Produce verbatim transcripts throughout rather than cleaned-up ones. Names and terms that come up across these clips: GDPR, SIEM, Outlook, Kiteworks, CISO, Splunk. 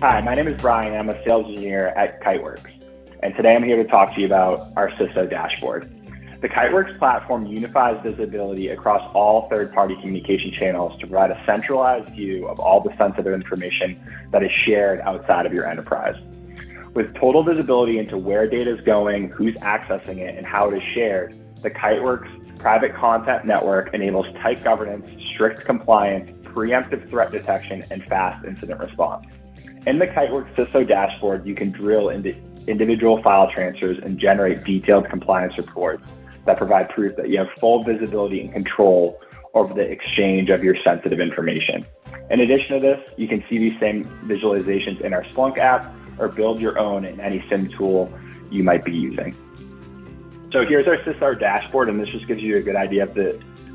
Hi, my name is Brian, and I'm a sales engineer at Kiteworks. And today I'm here to talk to you about our C I S O dashboard. The Kiteworks platform unifies visibility across all third-party communication channels to provide a centralized view of all the sensitive information that is shared outside of your enterprise. With total visibility into where data is going, who's accessing it, and how it is shared, the Kiteworks private content network enables tight governance, strict compliance, preemptive threat detection, and fast incident response. In the Kiteworks C I S O dashboard, you can drill into individual file transfers and generate detailed compliance reports that provide proof that you have full visibility and control over the exchange of your sensitive information. In addition to this, you can see these same visualizations in our Splunk app or build your own in any S I E M tool you might be using. So here's our C I S O dashboard, and this just gives you a good idea of the,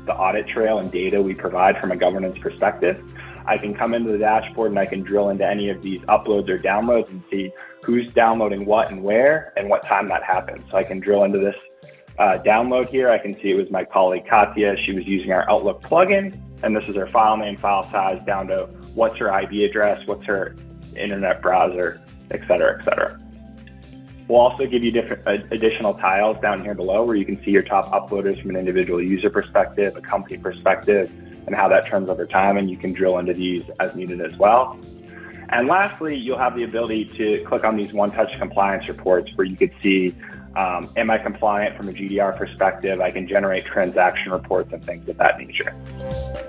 the audit trail and data we provide from a governance perspective. I can come into the dashboard and I can drill into any of these uploads or downloads and see who's downloading what and where and what time that happened. So I can drill into this uh, download here. I can see it was my colleague Katya. She was using our Outlook plugin, and this is her file name, file size, down to what's her I P address, what's her internet browser, et cetera, et cetera. We'll also give you different uh, additional tiles down here below where you can see your top uploaders from an individual user perspective, a company perspective, and how that trends over time, and you can drill into these as needed as well. And lastly, you'll have the ability to click on these one-touch compliance reports where you could see, um, am I compliant from a G D P R perspective? I can generate transaction reports and things of that nature.